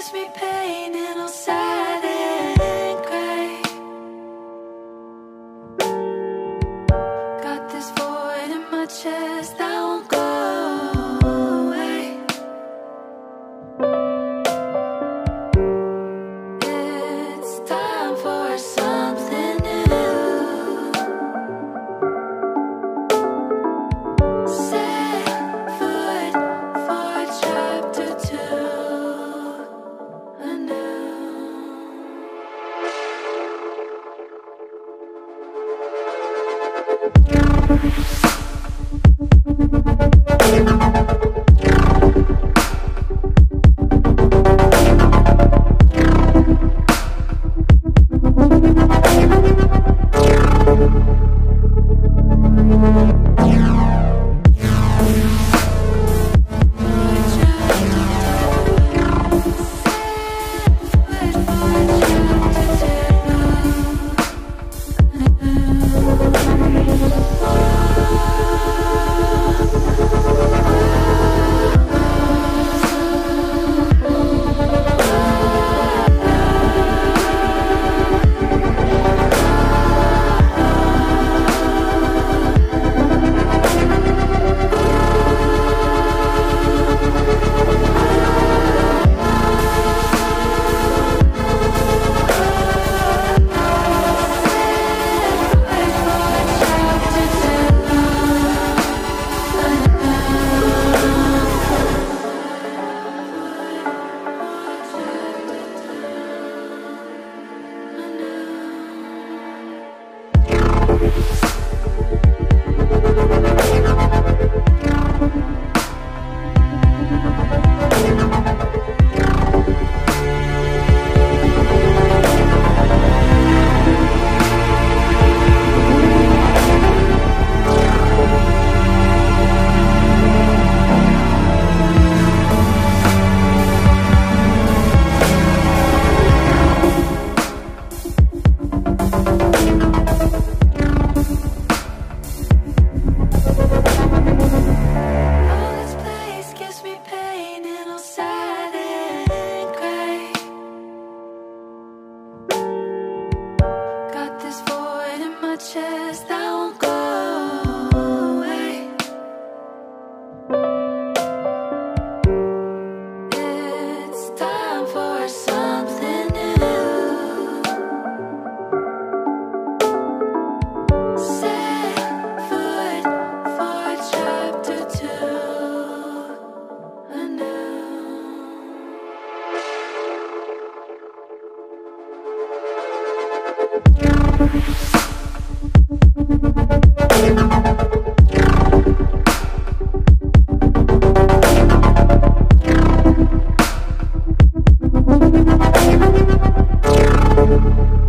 gives me pain, and I'll sad and cry. Got this void in my chest that won't go away. It's time for something new. Chest that won't go away. It's time for something new. Set foot for chapter 2 anew.